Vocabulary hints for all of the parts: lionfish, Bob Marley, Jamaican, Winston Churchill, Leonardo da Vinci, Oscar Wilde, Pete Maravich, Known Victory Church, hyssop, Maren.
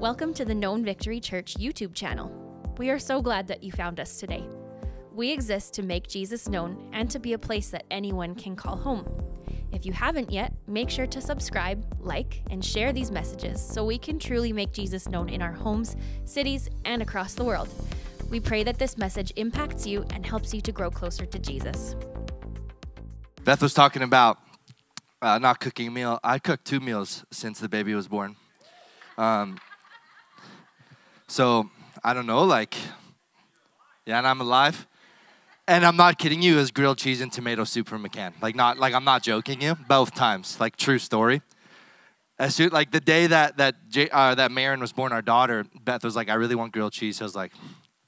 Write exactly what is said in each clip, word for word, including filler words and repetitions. Welcome to the Known Victory Church YouTube channel. We are so glad that you found us today. We exist to make Jesus known and to be a place that anyone can call home. If you haven't yet, make sure to subscribe, like, and share these messages so we can truly make Jesus known in our homes, cities, and across the world. We pray that this message impacts you and helps you to grow closer to Jesus. Beth was talking about uh, not cooking a meal. I cooked two meals since the baby was born. Um, so, I don't know, like, yeah, and I'm alive. And I'm not kidding you, it was grilled cheese and tomato soup from a can. Like, not, like I'm not joking you, both times, like true story. As soon, like the day that, that, J, uh, that Maren was born, our daughter, Beth was like, I really want grilled cheese. So I was like,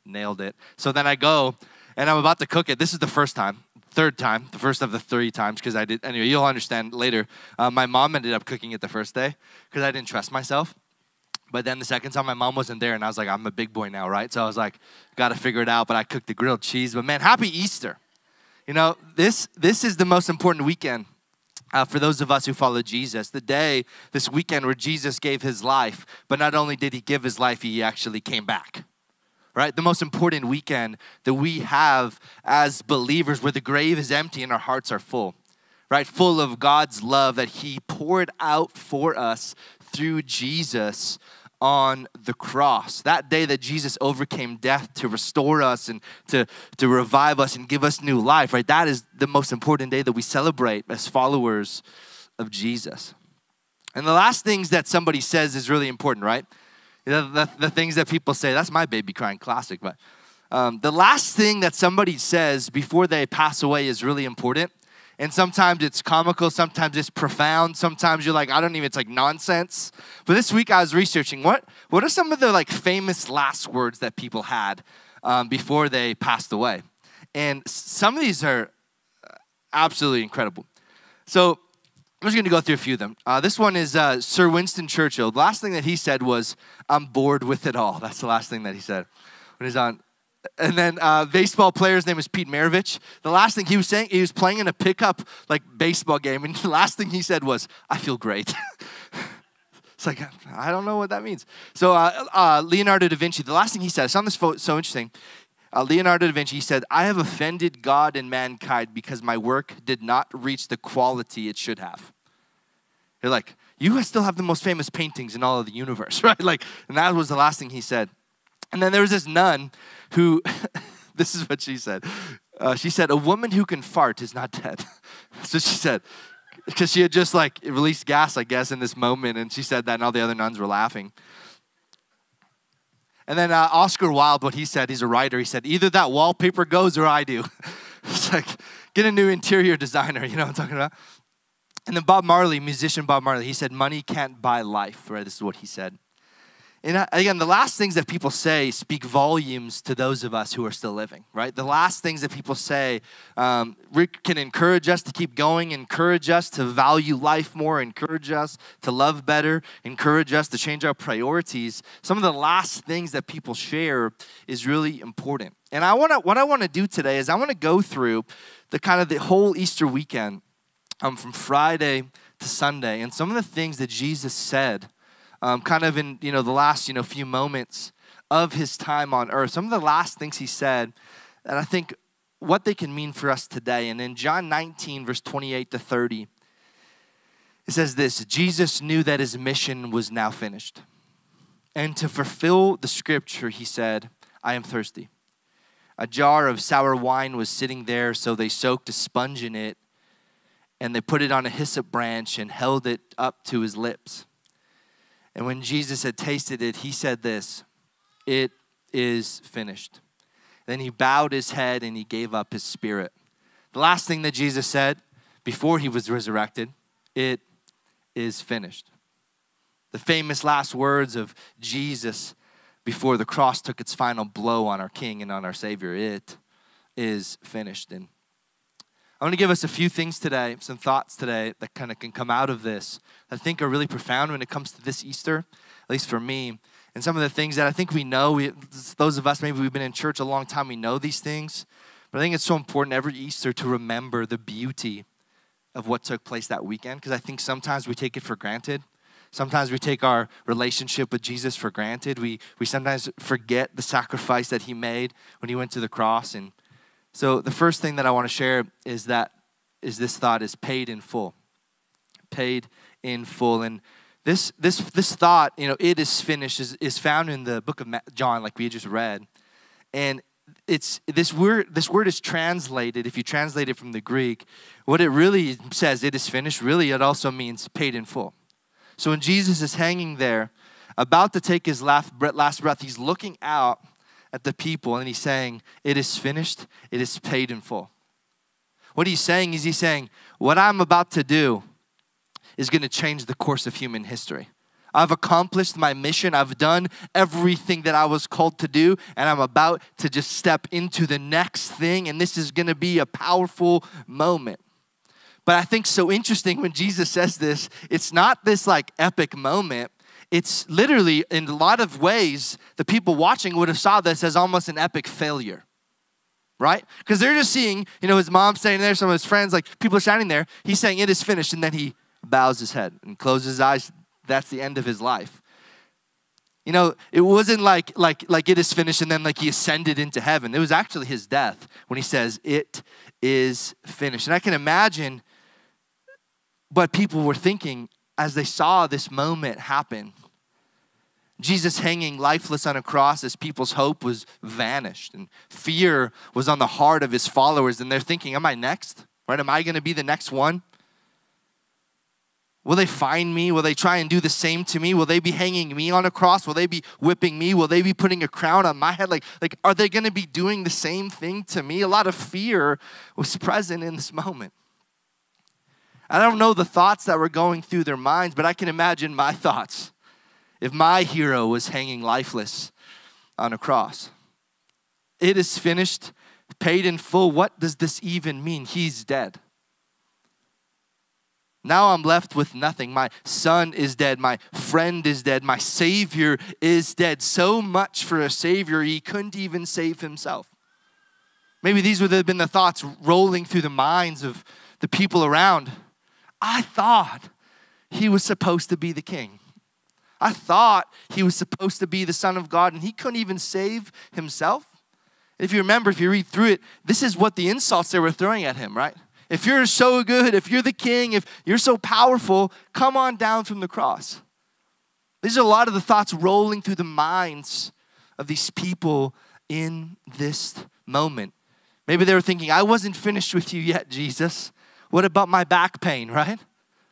nailed it. So then I go and I'm about to cook it. This is the first time, third time, the first of the three times because I did, anyway, you'll understand later. Uh, my mom ended up cooking it the first day because I didn't trust myself. But then the second time, my mom wasn't there, and I was like, I'm a big boy now, right? So I was like, got to figure it out, but I cooked the grilled cheese. But, man, happy Easter. You know, this, this is the most important weekend uh, for those of us who follow Jesus, the day, this weekend where Jesus gave his life. But not only did he give his life, he actually came back, right? The most important weekend that we have as believers where the grave is empty and our hearts are full, right? Full of God's love that he poured out for us through Jesus on the cross. That day that Jesus overcame death to restore us and to, to revive us and give us new life, right? That is the most important day that we celebrate as followers of Jesus. And the last things that somebody says is really important, right? The, the, the things that people say, that's my baby crying classic, but um, the last thing that somebody says before they pass away is really important. And sometimes it's comical, sometimes it's profound, sometimes you're like, I don't even, it's like nonsense. But this week I was researching, what, what are some of the like famous last words that people had um, before they passed away? And some of these are absolutely incredible. So I'm just gonna go through a few of them. Uh, this one is uh, Sir Winston Churchill. The last thing that he said was, I'm bored with it all. That's the last thing that he said when he's on. And then uh, baseball player's name is Pete Maravich. The last thing he was saying, he was playing in a pickup like baseball game, and the last thing he said was, "I feel great." It's like I don't know what that means. So uh, uh, Leonardo da Vinci, the last thing he said, I found this so interesting. Uh, Leonardo da Vinci, he said, "I have offended God and mankind because my work did not reach the quality it should have." You're like, you still have the most famous paintings in all of the universe, right? Like, and that was the last thing he said. And then there was this nun who, this is what she said. Uh, she said, a woman who can fart is not dead. That's what she said. Because she had just like released gas, I guess, in this moment. And she said that and all the other nuns were laughing. And then uh, Oscar Wilde, what he said, he's a writer. He said, either that wallpaper goes or I do. It's like, get a new interior designer, you know what I'm talking about? And then Bob Marley, musician Bob Marley, he said, money can't buy life, right? This is what he said. And again, the last things that people say speak volumes to those of us who are still living, right? The last things that people say um, can encourage us to keep going, encourage us to value life more, encourage us to love better, encourage us to change our priorities. Some of the last things that people share is really important. And I wanna, what I want to do today is I want to go through the kind of the whole Easter weekend um, from Friday to Sunday and some of the things that Jesus said Um, kind of in, you know, the last, you know, few moments of his time on earth. Some of the last things he said, and I think what they can mean for us today. And in John nineteen, verse twenty-eight to thirty, it says this, Jesus knew that his mission was now finished. And to fulfill the scripture, he said, I am thirsty. A jar of sour wine was sitting there, so they soaked a sponge in it, and they put it on a hyssop branch and held it up to his lips. And when Jesus had tasted it, he said this, it is finished. Then he bowed his head and he gave up his spirit. The last thing that Jesus said before he was resurrected, it is finished. The famous last words of Jesus before the cross took its final blow on our King and on our Savior, it is finished. And I want to give us a few things today, some thoughts today that kind of can come out of this that I think are really profound when it comes to this Easter, at least for me. And some of the things that I think we know, we, those of us, maybe we've been in church a long time, we know these things. But I think it's so important every Easter to remember the beauty of what took place that weekend because I think sometimes we take it for granted. Sometimes we take our relationship with Jesus for granted. We we sometimes forget the sacrifice that he made when he went to the cross. And so the first thing that I want to share is that is this thought is paid in full. Paid in full. And this this this thought, you know, it is finished, is, is found in the book of John, like we just read. And it's this word this word is translated, if you translate it from the Greek, what it really says, it is finished, really it also means paid in full. So when Jesus is hanging there, about to take his last breath, he's looking out at the people and he's saying, it is finished, it is paid in full. What he's saying is he's saying, what I'm about to do is going to change the course of human history. I've accomplished my mission. I've done everything that I was called to do, and I'm about to just step into the next thing, and this is going to be a powerful moment. But I think so interesting when Jesus says this, it's not this like epic moment. It's literally, in a lot of ways, the people watching would have saw this as almost an epic failure, right? Because they're just seeing, you know, his mom standing there, some of his friends, like people are shouting there. He's saying, it is finished. And then he bows his head and closes his eyes. That's the end of his life. You know, it wasn't like, like, like it is finished and then like he ascended into heaven. It was actually his death when he says, it is finished. And I can imagine what people were thinking as they saw this moment happen. Jesus hanging lifeless on a cross as people's hope was vanished and fear was on the heart of his followers. And they're thinking, am I next? Right? Am I going to be the next one? Will they find me? Will they try and do the same to me? Will they be hanging me on a cross? Will they be whipping me? Will they be putting a crown on my head? Like, like are they going to be doing the same thing to me? A lot of fear was present in this moment. I don't know the thoughts that were going through their minds, but I can imagine my thoughts if my hero was hanging lifeless on a cross. It is finished, paid in full. What does this even mean? He's dead. Now I'm left with nothing. My son is dead. My friend is dead. My Savior is dead. So much for a Savior, he couldn't even save himself. Maybe these would have been the thoughts rolling through the minds of the people around. I thought he was supposed to be the king. I thought he was supposed to be the Son of God, and he couldn't even save himself. If you remember, if you read through it, this is what the insults they were throwing at him, right? If you're so good, if you're the king, if you're so powerful, come on down from the cross. These are a lot of the thoughts rolling through the minds of these people in this moment. Maybe they were thinking, I wasn't finished with you yet, Jesus. What about my back pain, right?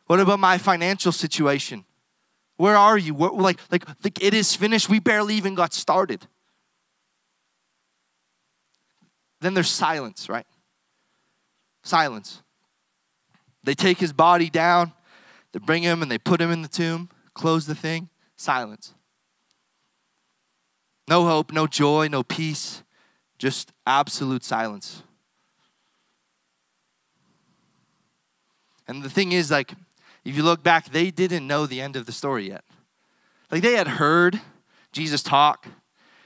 What about my financial situation? Where are you? We're like, like, like it is finished. We barely even got started. Then there's silence, right? Silence. They take his body down. They bring him and they put him in the tomb. Close the thing. Silence. No hope, no joy, no peace. Just absolute silence. And the thing is, like, if you look back, they didn't know the end of the story yet. Like, they had heard Jesus talk.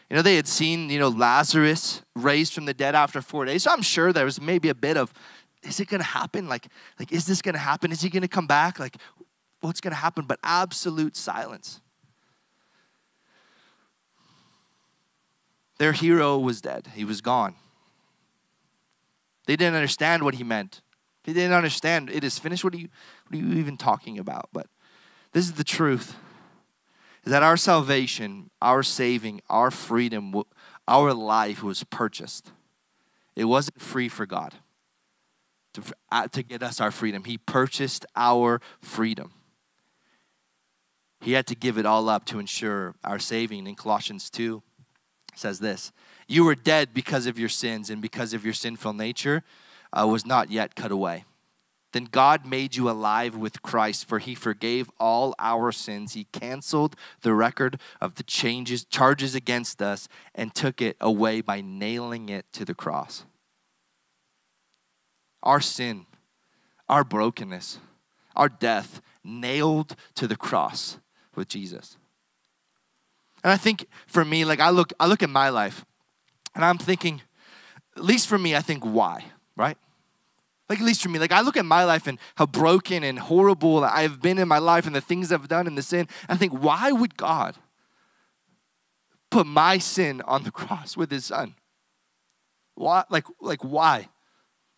You know, they had seen, you know, Lazarus raised from the dead after four days. So I'm sure there was maybe a bit of, is it going to happen? Like, like, is this going to happen? Is he going to come back? Like, what's going to happen? But absolute silence. Their hero was dead. He was gone. They didn't understand what he meant. They didn't understand. It is finished. What are you, what are you even talking about? But this is the truth. Is that our salvation, our saving, our freedom, our life was purchased. It wasn't free for God to, to get us our freedom. He purchased our freedom. He had to give it all up to ensure our saving. In Colossians two, it says this, you were dead because of your sins, and because of your sinful nature uh, was not yet cut away. Then God made you alive with Christ, for he forgave all our sins. He canceled the record of the changes, charges against us and took it away by nailing it to the cross. Our sin, our brokenness, our death nailed to the cross with Jesus. And I think for me, like I look, I look at my life and I'm thinking, at least for me, I think why, right? Like, at least for me, like I look at my life and how broken and horrible I've been in my life and the things I've done and the sin. I think, why would God put my sin on the cross with his son? Why? Like, like why?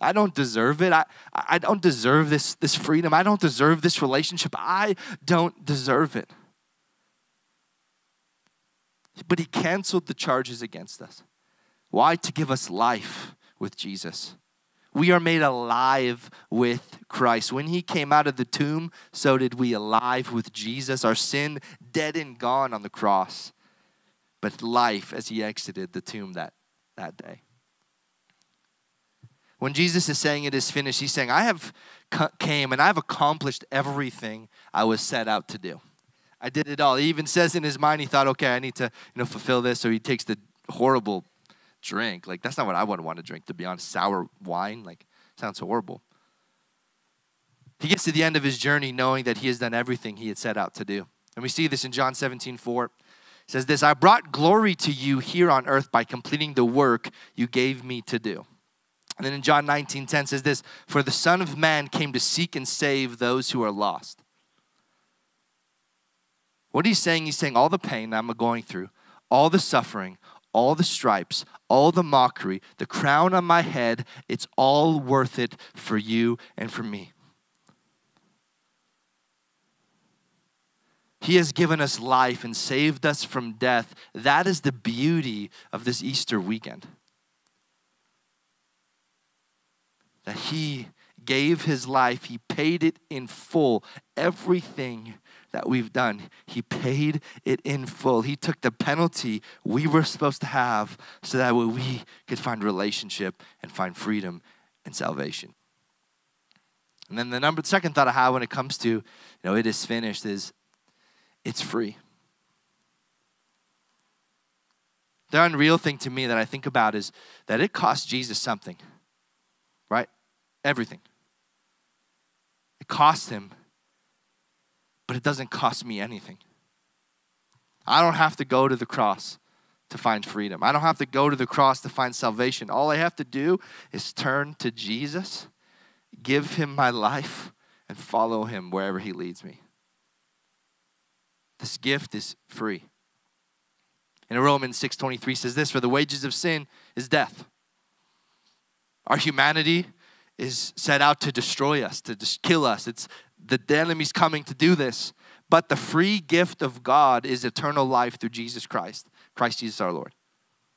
I don't deserve it. I, I don't deserve this, this freedom. I don't deserve this relationship. I don't deserve it. But he canceled the charges against us. Why? To give us life with Jesus. We are made alive with Christ. When he came out of the tomb, so did we, alive with Jesus. Our sin dead and gone on the cross. But life as he exited the tomb that, that day. When Jesus is saying it is finished, he's saying, I have came and I've accomplished everything I was set out to do. I did it all. He even says in his mind, he thought, okay, I need to, you know, fulfill this. So he takes the horrible drink. Like, that's not what I would want to drink, to be honest. Sour wine, like, sounds horrible. He gets to the end of his journey knowing that he has done everything he had set out to do. And we see this in John seventeen four. It says this, I brought glory to you here on earth by completing the work you gave me to do. And then in John nineteen ten says this, for the Son of Man came to seek and save those who are lost. What he's saying, he's saying all the pain I'm going through, all the suffering, all the stripes, all the mockery, the crown on my head, it's all worth it for you and for me. He has given us life and saved us from death. That is the beauty of this Easter weekend. That he gave his life, he paid it in full. Everything that we've done, he paid it in full. He took the penalty we were supposed to have so that we could find relationship and find freedom and salvation. And then the number, second thought I have when it comes to, you know, it is finished is it's free. The unreal thing to me that I think about is that it cost Jesus something. Right? Everything. It costs him, but it doesn't cost me anything. I don't have to go to the cross to find freedom. I don't have to go to the cross to find salvation. All I have to do is turn to Jesus, give him my life, and follow him wherever he leads me. This gift is free. And Romans six twenty-three says this, for the wages of sin is death. Our humanity is set out to destroy us, to just kill us. It's the enemy's coming to do this. But the free gift of God is eternal life through Jesus Christ, Christ Jesus our Lord.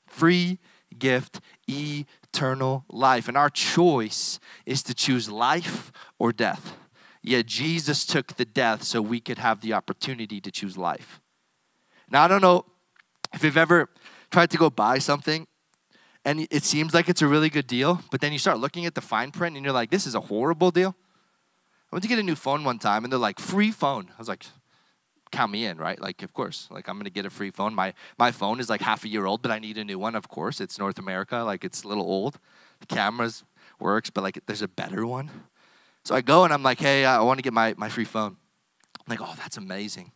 Free gift, eternal life. And our choice is to choose life or death. Yet Jesus took the death so we could have the opportunity to choose life. Now, I don't know if you've ever tried to go buy something and it seems like it's a really good deal, but then you start looking at the fine print and you're like, this is a horrible deal. I went to get a new phone one time and they're like, free phone. I was like, count me in, right? Like, of course, like I'm gonna get a free phone. My my phone is like half a year old, but I need a new one, of course. It's North America, like it's a little old. The cameras works, but like there's a better one. So I go and I'm like, hey, I wanna get my, my free phone. I'm like, oh, that's amazing.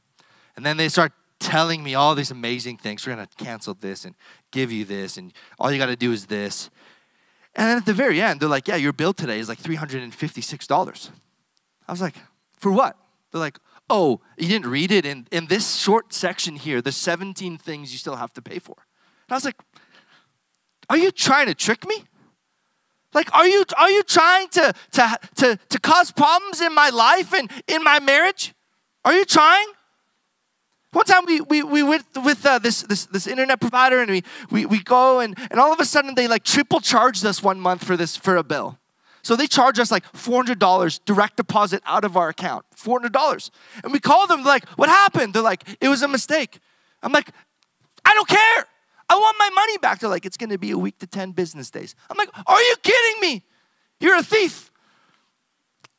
And then they start telling me all these amazing things. We're going to cancel this and give you this, and all you got to do is this. And then at the very end, they're like, yeah, your bill today is like three hundred fifty-six dollars. I was like, for what? They're like, oh, you didn't read it in, in this short section here, the seventeen things you still have to pay for. And I was like, are you trying to trick me? Like, are you, are you trying to, to, to, to cause problems in my life and in my marriage? Are you trying? One time we, we, we went with uh, this, this this internet provider and we we, we go and, and all of a sudden they like triple charged us one month for this for a bill. So they charge us like four hundred dollars direct deposit out of our account, four hundred dollars. And we call them like, what happened? They're like, it was a mistake. I'm like, I don't care. I want my money back. They're like, it's going to be a week to ten business days. I'm like, are you kidding me? You're a thief.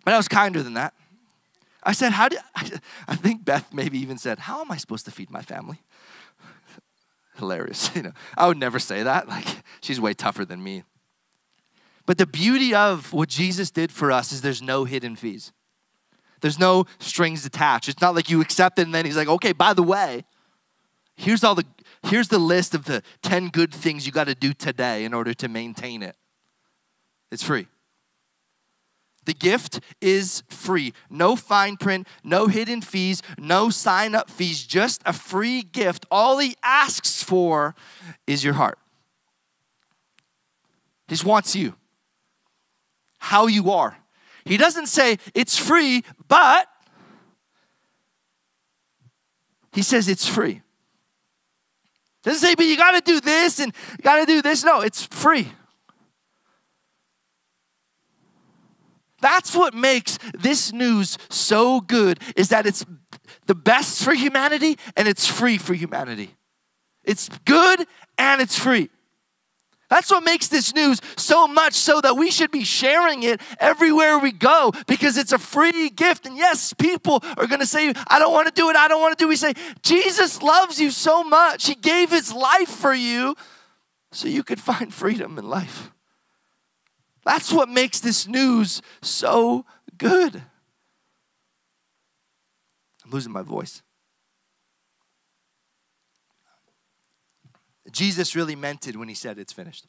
But I was kinder than that. I said, how do, I think Beth maybe even said, how am I supposed to feed my family? Hilarious, you know. I would never say that. Like, she's way tougher than me. But the beauty of what Jesus did for us is there's no hidden fees. There's no strings attached. It's not like you accept it and then he's like, okay, by the way, here's all the, here's the list of the ten good things you got to do today in order to maintain it. It's free. The gift is free. No fine print, no hidden fees, no sign-up fees, just a free gift. All he asks for is your heart. He just wants you, how you are. He doesn't say it's free, but he says it's free. Doesn't say, but you gotta do this and you gotta do this. No, it's free. That's what makes this news so good, is that it's the best for humanity and it's free for humanity. It's good and it's free. That's what makes this news so much so that we should be sharing it everywhere we go, because it's a free gift. And yes, people are going to say, I don't want to do it. I don't want to do it. We say, Jesus loves you so much. He gave his life for you so you could find freedom in life. That's what makes this news so good. I'm losing my voice. Jesus really meant it when he said it's finished.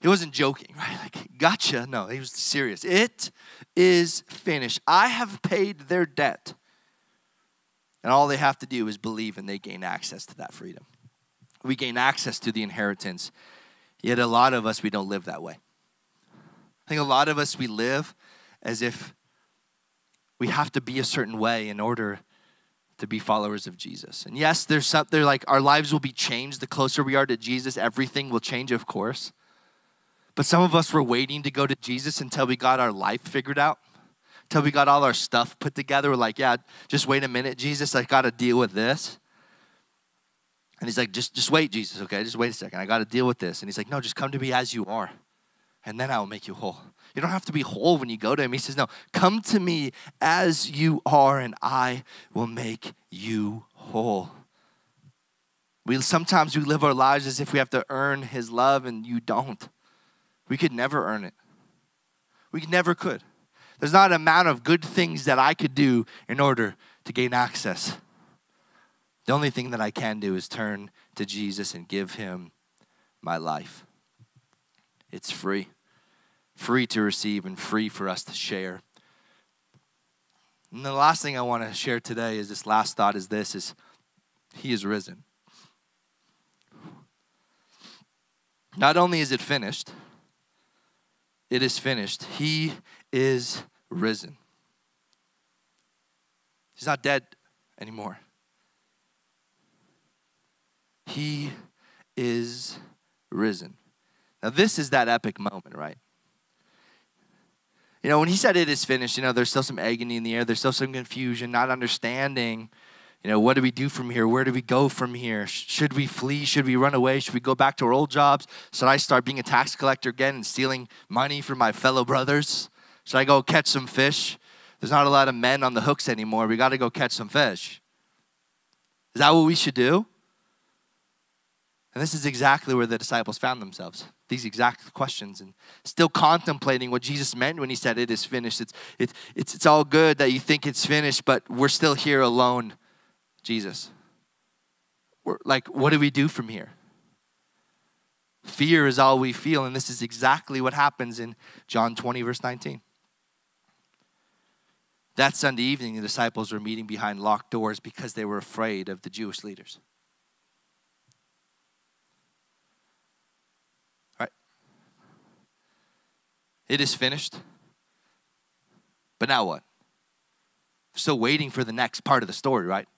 He wasn't joking, right? Like, gotcha. No, he was serious. It is finished. I have paid their debt. And all they have to do is believe, and they gain access to that freedom. We gain access to the inheritance. Yet a lot of us, we don't live that way. I think a lot of us, we live as if we have to be a certain way in order to be followers of Jesus. And yes, there's something like our lives will be changed. The closer we are to Jesus, everything will change, of course. But some of us were waiting to go to Jesus until we got our life figured out, until we got all our stuff put together. We're like, yeah, just wait a minute, Jesus, I got to deal with this. And he's like, just, just wait, Jesus, okay? Just wait a second. I got to deal with this. And he's like, no, just come to me as you are, and then I will make you whole. You don't have to be whole when you go to him. He says, no, come to me as you are, and I will make you whole. We sometimes we live our lives as if we have to earn his love, and you don't. We could never earn it. We never could. There's not an amount of good things that I could do in order to gain access. The only thing that I can do is turn to Jesus and give him my life. It's free. Free to receive and free for us to share. And the last thing I want to share today is this last thought is this, is he is risen. Not only is it finished, it is finished. He is risen. He's not dead anymore. He is risen. Now, this is that epic moment, right? You know, when he said it is finished, you know, there's still some agony in the air. There's still some confusion, not understanding. You know, what do we do from here? Where do we go from here? Should we flee? Should we run away? Should we go back to our old jobs? Should I start being a tax collector again and stealing money from my fellow brothers? Should I go catch some fish? There's not a lot of men on the hooks anymore. We got to go catch some fish. Is that what we should do? And this is exactly where the disciples found themselves. These exact questions, and still contemplating what Jesus meant when he said it is finished. It's, it's, it's, it's all good that you think it's finished, but we're still here alone, Jesus. We're, like, what do we do from here? Fear is all we feel, and this is exactly what happens in John twenty, verse nineteen. That Sunday evening, the disciples were meeting behind locked doors because they were afraid of the Jewish leaders. It is finished. But now what? Still waiting for the next part of the story, right?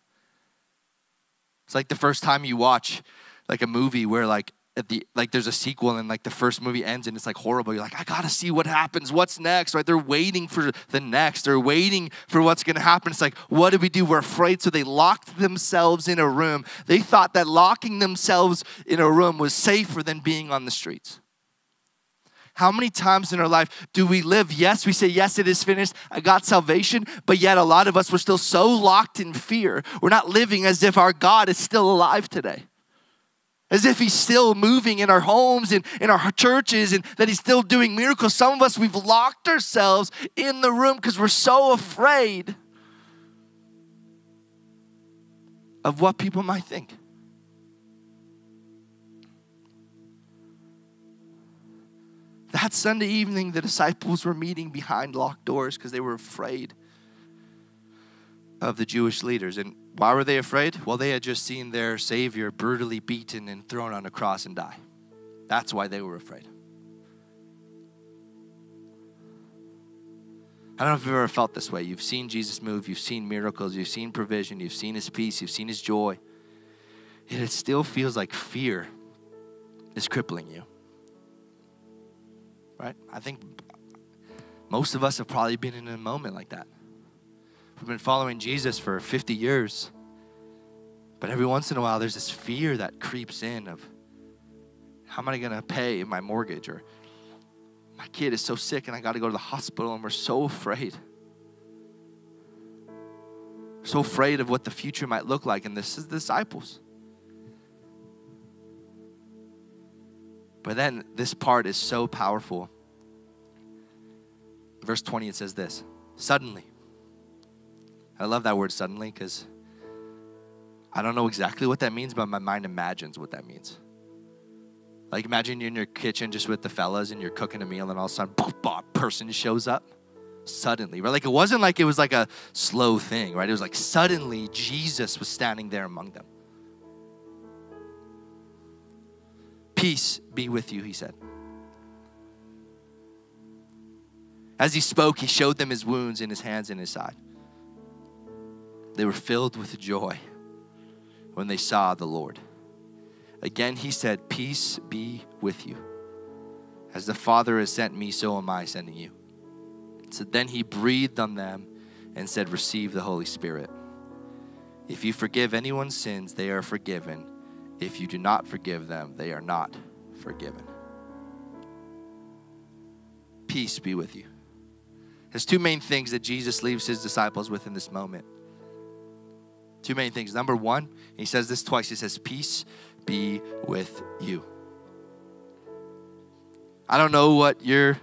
It's like the first time you watch like a movie where like at the like there's a sequel and like the first movie ends and it's like horrible. You're like, I gotta see what happens. What's next, right? They're waiting for the next. They're waiting for what's gonna happen. It's like, what do we do? We're afraid. So they locked themselves in a room. They thought that locking themselves in a room was safer than being on the streets. How many times in our life do we live? Yes, we say, yes, it is finished. I got salvation. But yet a lot of us, we're still so locked in fear. We're not living as if our God is still alive today. As if he's still moving in our homes and in our churches and that he's still doing miracles. Some of us, we've locked ourselves in the room because we're so afraid of what people might think. That Sunday evening, the disciples were meeting behind locked doors because they were afraid of the Jewish leaders. And why were they afraid? Well, they had just seen their Savior brutally beaten and thrown on a cross and die. That's why they were afraid. I don't know if you've ever felt this way. You've seen Jesus move. You've seen miracles. You've seen provision. You've seen his peace. You've seen his joy. And it still feels like fear is crippling you. Right? I think most of us have probably been in a moment like that. We've been following Jesus for fifty years. But every once in a while, there's this fear that creeps in of, how am I going to pay my mortgage? Or my kid is so sick and I got to go to the hospital, and we're so afraid. So afraid of what the future might look like. And this is the disciples. But then this part is so powerful. Verse twenty, it says this. Suddenly. I love that word suddenly, because I don't know exactly what that means, but my mind imagines what that means. Like, imagine you're in your kitchen just with the fellas and you're cooking a meal, and all of a sudden, boop, boop, person shows up suddenly, right? Like, it wasn't like it was like a slow thing, right? It was like suddenly Jesus was standing there among them. Peace be with you, he said. As he spoke, he showed them his wounds in his hands and his side. They were filled with joy when they saw the Lord. Again, he said, peace be with you. As the Father has sent me, so am I sending you. So then he breathed on them and said, receive the Holy Spirit. If you forgive anyone's sins, they are forgiven. If you do not forgive them, they are not forgiven. Peace be with you. There's two main things that Jesus leaves his disciples with in this moment. Two main things. Number one, he says this twice. He says, peace be with you. I don't know what your,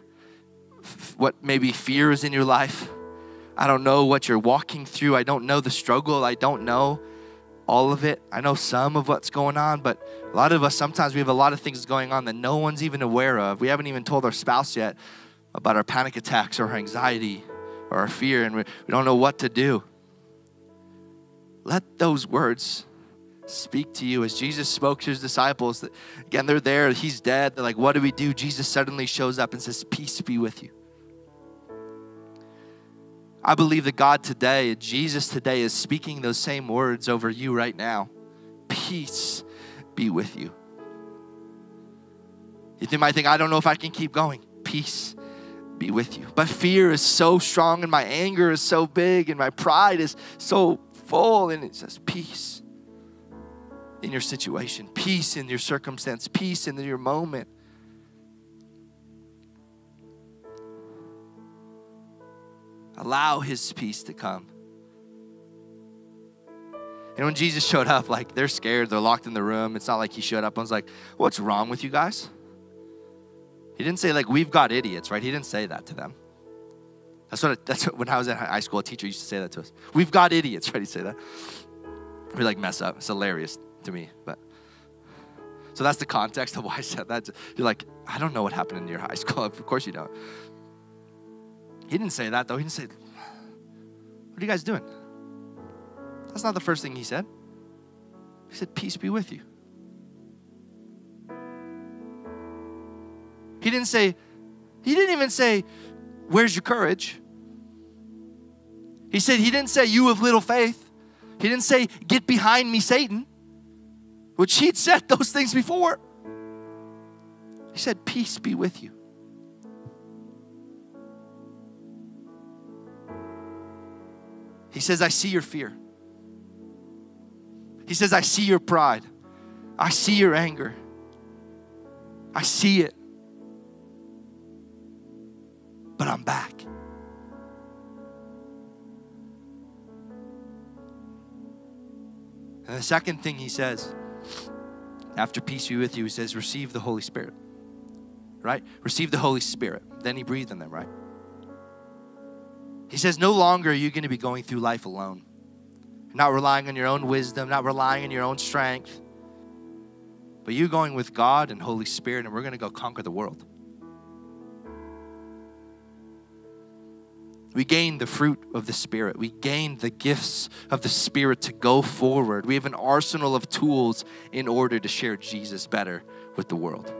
what maybe fear is in your life. I don't know what you're walking through. I don't know the struggle. I don't know all of it. I know some of what's going on, but a lot of us, sometimes we have a lot of things going on that no one's even aware of. We haven't even told our spouse yet about our panic attacks or our anxiety or our fear, and we, we don't know what to do. Let those words speak to you. As Jesus spoke to his disciples, again, they're there, he's dead. They're like, what do we do? Jesus suddenly shows up and says, peace be with you. I believe that God today, Jesus today, is speaking those same words over you right now. Peace be with you. You might think, I don't know if I can keep going. Peace be with you. But fear is so strong, and my anger is so big, and my pride is so full, and it says peace in your situation, peace in your circumstance, peace in your moment. Allow his peace to come. And when Jesus showed up, like, they're scared, they're locked in the room. It's not like he showed up and was like, what's wrong with you guys? He didn't say, like, we've got idiots, right? He didn't say that to them. That's what, that's what, when I was in high school, a teacher used to say that to us. We've got idiots, right? He'd say that. We like mess up. It's hilarious to me. But so that's the context of why I said that. You're like, I don't know what happened in your high school. Of course you don't. He didn't say that, though. He didn't say, what are you guys doing? That's not the first thing he said. He said, peace be with you. He didn't say, he didn't even say, where's your courage? He said, he didn't say, you of little faith. He didn't say, get behind me, Satan, which he'd said those things before. He said, peace be with you. He says, I see your fear. He says, I see your pride. I see your anger. I see it. But I'm back. And the second thing he says, after peace be with you, he says, receive the Holy Spirit. Right? Receive the Holy Spirit. Then he breathed on them, right? He says, no longer are you going to be going through life alone. Not relying on your own wisdom, not relying on your own strength. But you're going with God and Holy Spirit, and we're going to go conquer the world. We gain the fruit of the Spirit. We gain the gifts of the Spirit to go forward. We have an arsenal of tools in order to share Jesus better with the world,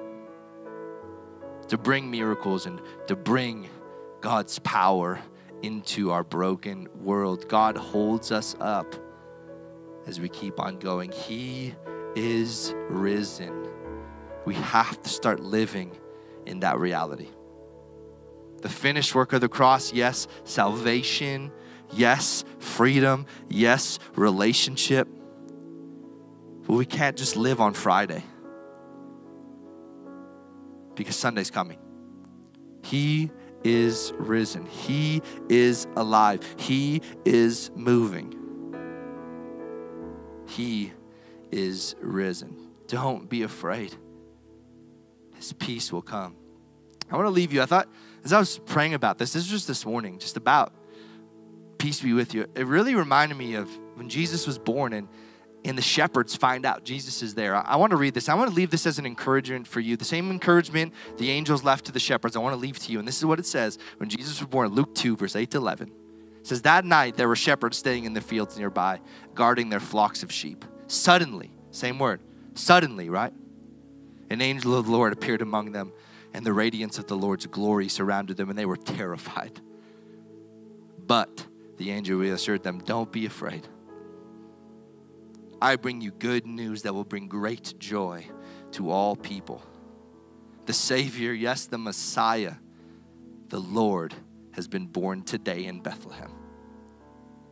to bring miracles and to bring God's power into our broken world. God holds us up as we keep on going. He is risen. We have to start living in that reality. The finished work of the cross, yes, salvation, yes, freedom, yes, relationship. But we can't just live on Friday, because Sunday's coming. He is risen. He is alive. He is moving. He is risen. Don't be afraid. His peace will come. I want to leave you. I thought, as I was praying about this, this was just this morning, just about peace be with you. It really reminded me of when Jesus was born and, and the shepherds find out Jesus is there. I, I want to read this. I want to leave this as an encouragement for you. The same encouragement the angels left to the shepherds, I want to leave to you. And this is what it says. When Jesus was born, Luke two, verse eight to eleven. It says, that night there were shepherds staying in the fields nearby, guarding their flocks of sheep. Suddenly, same word, suddenly, right? An angel of the Lord appeared among them, and the radiance of the Lord's glory surrounded them, and they were terrified. But the angel reassured them, don't be afraid. I bring you good news that will bring great joy to all people. The Savior, yes, the Messiah, the Lord, has been born today in Bethlehem,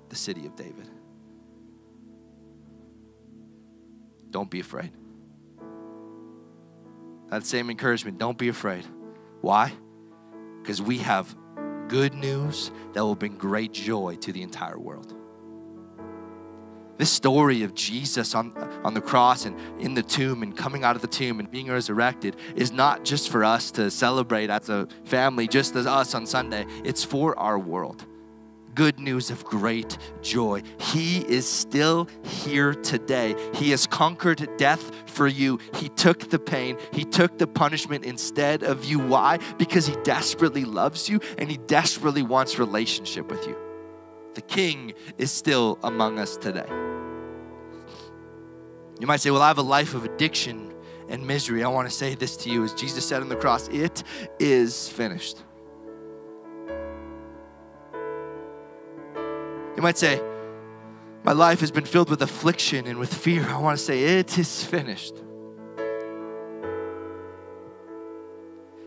the city of David. Don't be afraid. That same encouragement, don't be afraid. Why? Because we have good news that will bring great joy to the entire world. This story of Jesus on, on the cross and in the tomb and coming out of the tomb and being resurrected is not just for us to celebrate as a family, just as us on Sunday. It's for our world. Good news of great joy. He is still here today. He has conquered death for you. He took the pain. He took the punishment instead of you. Why? Because he desperately loves you and he desperately wants relationship with you. The King is still among us today. You might say, well, I have a life of addiction and misery. I want to say this to you, as Jesus said on the cross, it is finished. You might say, my life has been filled with affliction and with fear. I want to say, it is finished.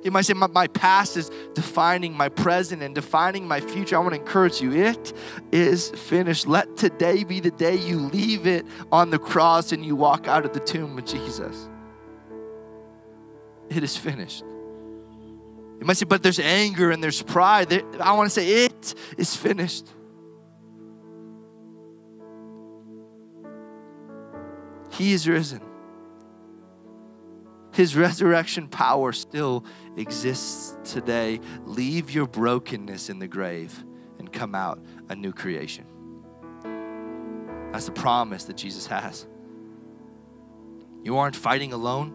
You might say, my, my past is defining my present and defining my future. I want to encourage you, it is finished. Let today be the day you leave it on the cross and you walk out of the tomb with Jesus. It is finished. You might say, but there's anger and there's pride. I want to say, it is finished. He is risen. His resurrection power still exists today. Leave your brokenness in the grave and come out a new creation. That's the promise that Jesus has. You aren't fighting alone.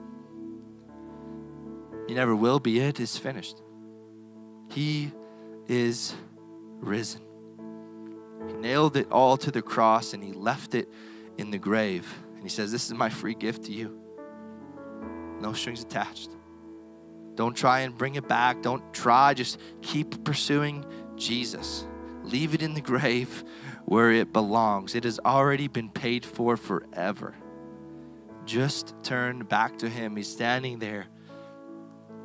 You never will be. It is finished. He is risen. He nailed it all to the cross and he left it in the grave. And he says, this is my free gift to you. No strings attached. Don't try and bring it back. Don't try. Just keep pursuing Jesus. Leave it in the grave where it belongs. It has already been paid for forever. Just turn back to him. He's standing there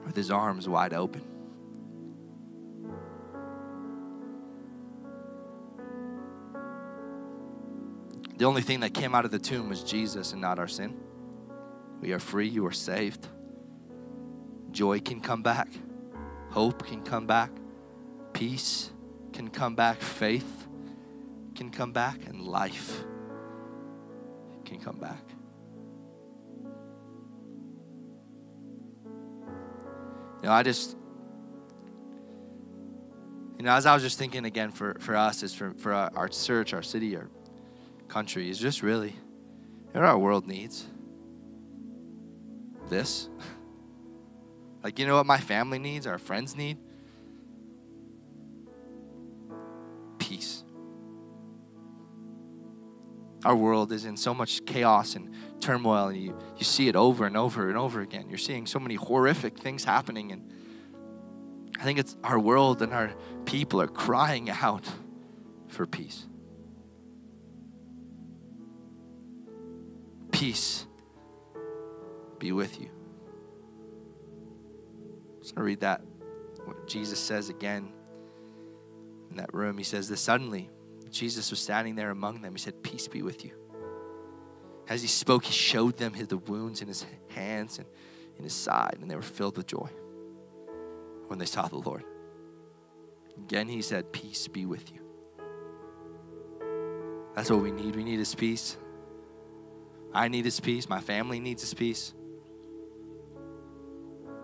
with his arms wide open. The only thing that came out of the tomb was Jesus and not our sin. We are free. You are saved. Joy can come back. Hope can come back. Peace can come back. Faith can come back. And life can come back. You know, I just, you know, as I was just thinking again for, for us, is for, for our, our church, our city, our country, is just really, you know, our world needs this. Like, you know what my family needs, our friends need? Our world is in so much chaos and turmoil, and you, you see it over and over and over again. You're seeing so many horrific things happening, and I think it's our world and our people are crying out for peace. Peace be with you. I'm just going to read that, what Jesus says again in that room. He says this, suddenly Jesus was standing there among them. He said, peace be with you. As he spoke, he showed them the wounds in his hands and in his side, and they were filled with joy when they saw the Lord. Again, he said, peace be with you. That's what we need. We need his peace. I need his peace. My family needs his peace.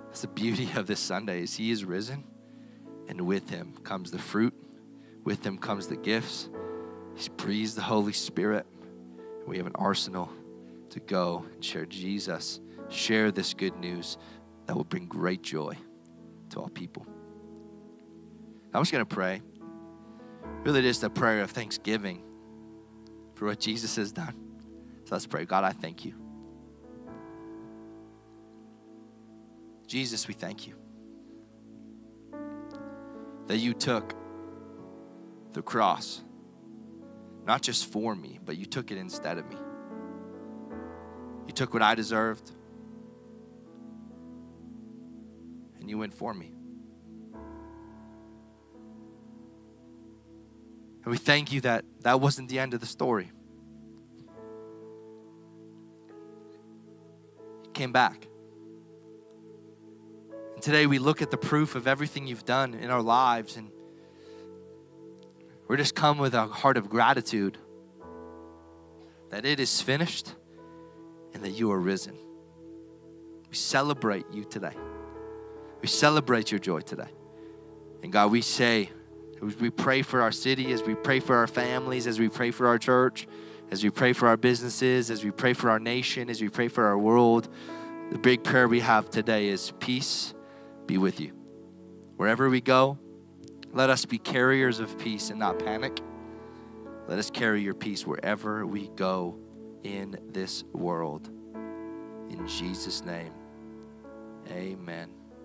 That's the beauty of this Sunday, is he is risen, and with him comes the fruit. With him comes the gifts. He's breathed the Holy Spirit. We have an arsenal to go and share Jesus, share this good news that will bring great joy to all people. I'm just going to pray. Really just a prayer of thanksgiving for what Jesus has done. So let's pray. God, I thank you. Jesus, we thank you that you took the cross, not just for me, but you took it instead of me. You took what I deserved, and you went for me. And we thank you that that wasn't the end of the story. You came back. And today we look at the proof of everything you've done in our lives, and we're just come with a heart of gratitude that it is finished and that you are risen. We celebrate you today. We celebrate your joy today. And God, we say, as we pray for our city, as we pray for our families, as we pray for our church, as we pray for our businesses, as we pray for our nation, as we pray for our world, the big prayer we have today is peace be with you. Wherever we go, let us be carriers of peace and not panic. Let us carry your peace wherever we go in this world. In Jesus' name, amen.